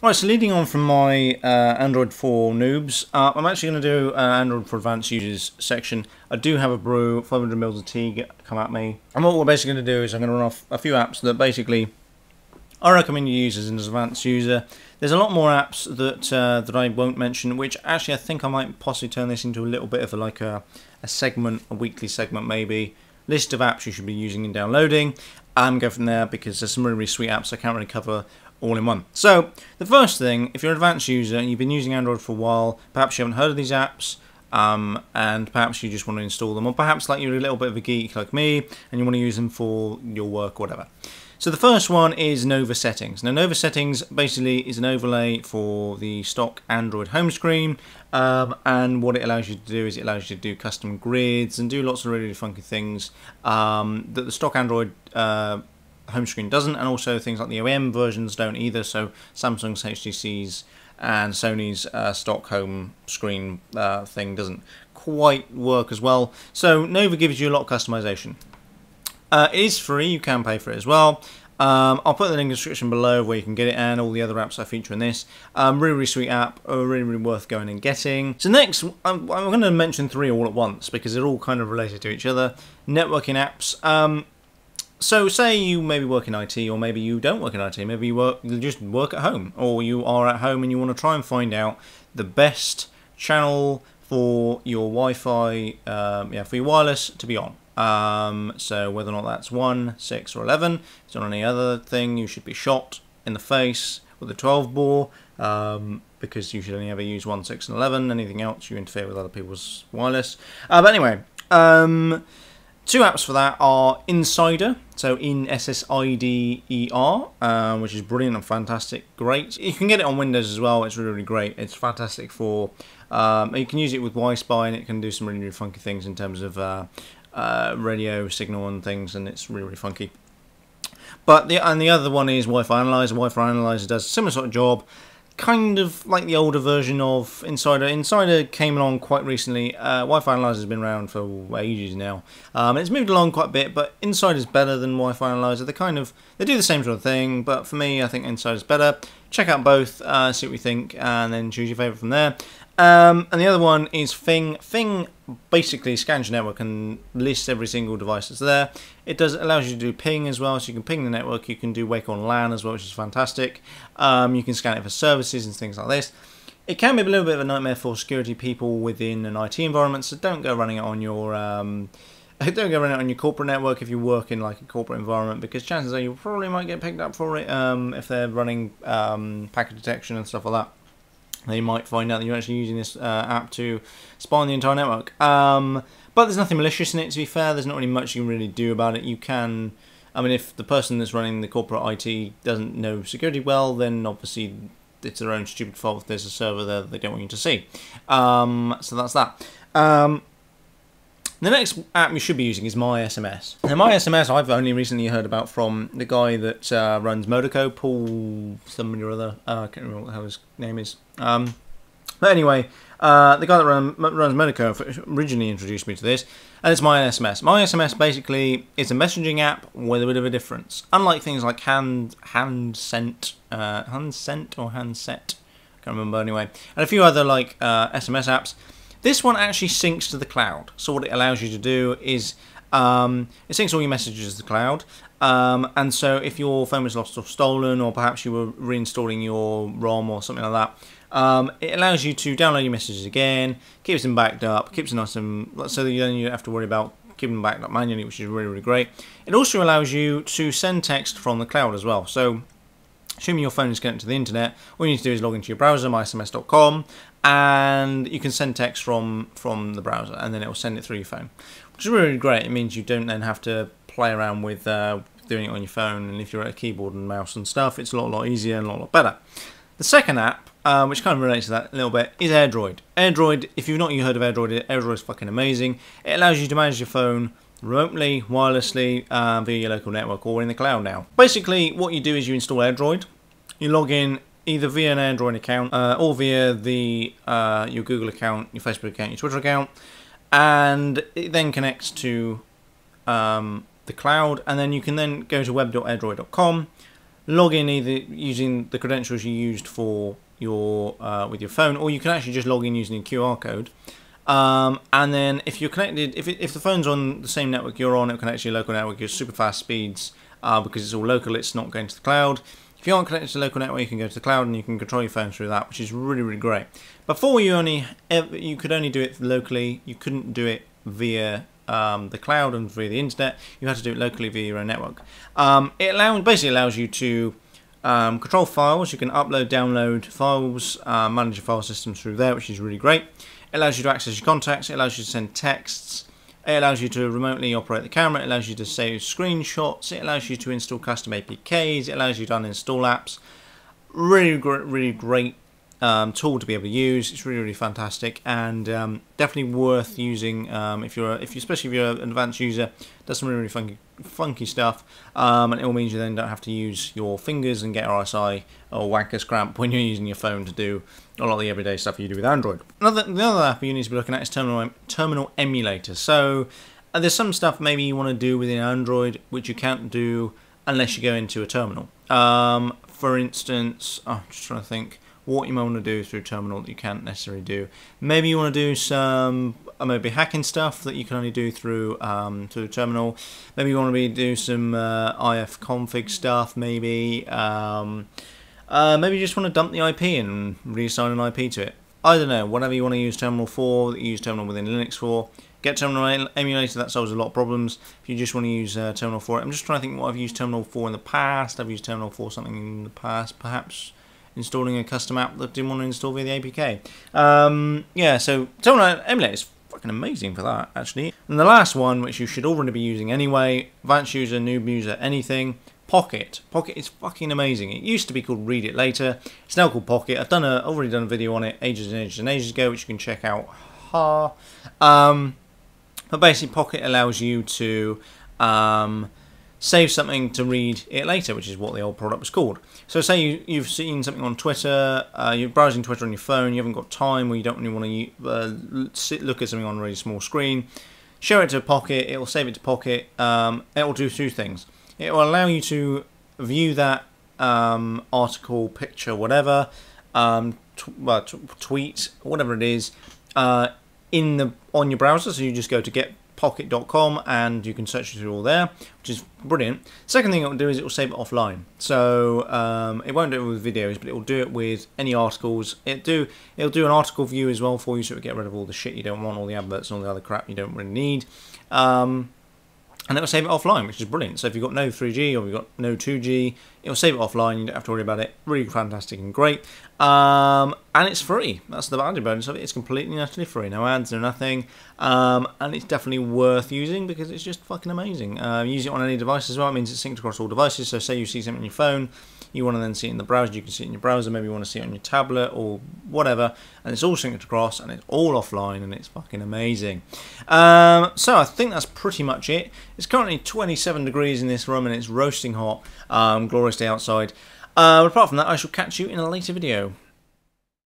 Right, so leading on from my Android for noobs, I'm actually going to do an Android for advanced users section. I do have a brew, 500 mL of tea come at me, and what we're basically going to do is I'm going to run off a few apps that basically I recommend you use as an advanced user. There's a lot more apps that that I won't mention, which actually I think I might possibly turn this into a little bit of a segment, a weekly segment maybe. List of apps you should be using and downloading, and go from there, because there's some really sweet apps I can't really cover all in one. So the first thing, if you're an advanced user and you've been using Android for a while, perhaps you haven't heard of these apps, and perhaps you just want to install them, or perhaps like you're a little bit of a geek like me and you want to use them for your work or whatever. So the first one is Nova Settings. Now Nova Settings basically is an overlay for the stock Android home screen, and what it allows you to do is it allows you to do custom grids and do lots of really funky things that the stock Android home screen doesn't, and also things like the OEM versions don't either, so Samsung's, HTC's and Sony's stock home screen thing doesn't quite work as well. So Nova gives you a lot of customization. It is free, you can pay for it as well. I'll put the link in the description below where you can get it, and all the other apps I feature in this. Really, really sweet app, really, really worth going and getting. So next, I'm going to mention three all at once because they're all kind of related to each other. Networking apps. So say you maybe work in IT, or maybe you don't work in IT, maybe you just work at home, or you are at home and you want to try and find out the best channel for your Wi-Fi, for your wireless to be on. So whether or not that's 1, 6 or 11, if it's on any other thing, you should be shot in the face with a 12 bore, because you should only ever use 1, 6 and 11, anything else you interfere with other people's wireless. But anyway, two apps for that are inSSIDer, so inSSIDer, which is brilliant and fantastic, great. You can get it on Windows as well, it's really, really great, it's fantastic for, you can use it with Wi-Fi and it can do some really, really funky things in terms of radio signal and things, and it's really, really funky. And the other one is Wi-Fi Analyzer. Wi-Fi Analyzer does a similar sort of job, kind of like the older version of inSSIDer. inSSIDer came along quite recently. Wi-Fi Analyzer has been around for ages now. It's moved along quite a bit, but inSSIDer is better than Wi-Fi Analyzer. They do the same sort of thing, but for me, I think inSSIDer is better. Check out both, see what you think, and then choose your favourite from there. And the other one is Fing. Fing basically scans your network and lists every single device that's there. It allows you to do ping as well, so you can ping the network. You can do wake on LAN as well, which is fantastic. You can scan it for services and things like this. It can be a little bit of a nightmare for security people within an IT environment, so don't go running it on your corporate network if you work in like a corporate environment, because chances are you probably might get picked up for it if they're running packet detection and stuff like that. They might find out that you're actually using this app to spy on the entire network. But there's nothing malicious in it, to be fair. There's not really much you can really do about it. You can, I mean, if the person that's running the corporate IT doesn't know security well, then obviously it's their own stupid fault if there's a server there that they don't want you to see. So that's that. The next app you should be using is MySMS. Now MySMS I've only recently heard about from the guy that runs Modaco, Paul somebody or other, I can't remember what the hell his name is. But anyway, the guy that runs Modaco originally introduced me to this, and it's MySMS. MySMS basically is a messaging app with a bit of a difference. Unlike things like handset, I can't remember anyway, and a few other like SMS apps, this one actually syncs to the cloud. So what it allows you to do is, it syncs all your messages to the cloud, and so if your phone was lost or stolen, or perhaps you were reinstalling your ROM or something like that, it allows you to download your messages again, keeps them backed up, keeps them nice and, so that you don't have to worry about keeping them backed up manually, which is really, really great. It also allows you to send text from the cloud as well. So assuming your phone is connected to the internet, all you need to do is log into your browser, mysms.com, and you can send text from the browser, and then it will send it through your phone, which is really great. It means you don't then have to play around with doing it on your phone, and if you're at a keyboard and mouse and stuff, it's a lot easier and a lot better. The second app, which kind of relates to that a little bit, is AirDroid. AirDroid, if you've not heard of AirDroid, AirDroid is fucking amazing. It allows you to manage your phone remotely, wirelessly, via your local network or in the cloud now. Basically, what you do is you install AirDroid, you log in either via an Android account or via the your Google account, your Facebook account, your Twitter account, and it then connects to the cloud, and then you can then go to web.airdroid.com, log in either using the credentials you used for your with your phone, or you can actually just log in using a QR code. And then if you're connected, if the phone's on the same network you're on, it can actually local network, your super fast speeds, because it's all local, it's not going to the cloud. If you aren't connected to the local network, you can go to the cloud and you can control your phone through that, which is really, really great. Before, you could only do it locally, you couldn't do it via the cloud and via the internet, you had to do it locally via your own network. It basically allows you to control files, you can upload, download files, manage your file systems through there, which is really great. It allows you to access your contacts, it allows you to send texts, it allows you to remotely operate the camera, it allows you to save screenshots, it allows you to install custom APKs, it allows you to uninstall apps. Really great tool to be able to use. It's really fantastic, and definitely worth using especially if you're an advanced user. It does some really funky stuff, and it all means you then don't have to use your fingers and get RSI or wanker's cramp when you're using your phone to do a lot of the everyday stuff you do with Android. The other app you need to be looking at is Terminal Emulator. So there's some stuff maybe you want to do within Android which you can't do unless you go into a terminal. For instance, I'm just trying to think what you might want to do through terminal that you can't necessarily do. Maybe you want to do some maybe hacking stuff that you can only do through through terminal. Maybe you want to do some IF config stuff. Maybe maybe you just want to dump the IP and reassign an IP to it. I don't know. Whatever you want to use terminal for, that you use terminal within Linux for. Get Terminal Emulator, that solves a lot of problems. If you just want to use terminal for it, I'm just trying to think what I've used terminal for in the past. I've used terminal for something in the past, perhaps installing a custom app that didn't want to install via the APK. Yeah, so Terminal Emulator is fucking amazing for that, actually. And the last one, which you should already be using anyway, advanced user, noob user, anything, Pocket. Pocket is fucking amazing. It used to be called Read It Later. It's now called Pocket. I've done already done a video on it ages ago, which you can check out. But basically, Pocket allows you to save something to read it later, which is what the old product was called. So say you've seen something on Twitter, you're browsing Twitter on your phone, you haven't got time, or you don't really want to look at something on a really small screen, share it to Pocket, it'll save it to Pocket. It will do two things. It will allow you to view that article, picture, whatever, tweet, whatever it is, on your browser, so you just go to getpocket.com and you can search it through all there, which is brilliant. Second thing it will do is it will save it offline, so it won't do it with videos, but it will do it with any articles. It'll do an article view as well for you, so it'll get rid of all the shit you don't want, all the adverts and all the other crap you don't really need, and it will save it offline, which is brilliant. So if you've got no 3G or you've got no 2G, it'll save it offline, you don't have to worry about it. Really fantastic and great, and it's free. That's the value bonus of it. It's completely and utterly free, no ads, no nothing, and it's definitely worth using because it's just fucking amazing. Use it on any device as well. It means it's synced across all devices, so say you see something on your phone, you want to then see it in the browser, you can see it in your browser, maybe you want to see it on your tablet or whatever, and it's all synced across and it's all offline and it's fucking amazing. So I think that's pretty much it. It's currently 27 degrees in this room and it's roasting hot. Glorious day outside. Apart from that, I shall catch you in a later video.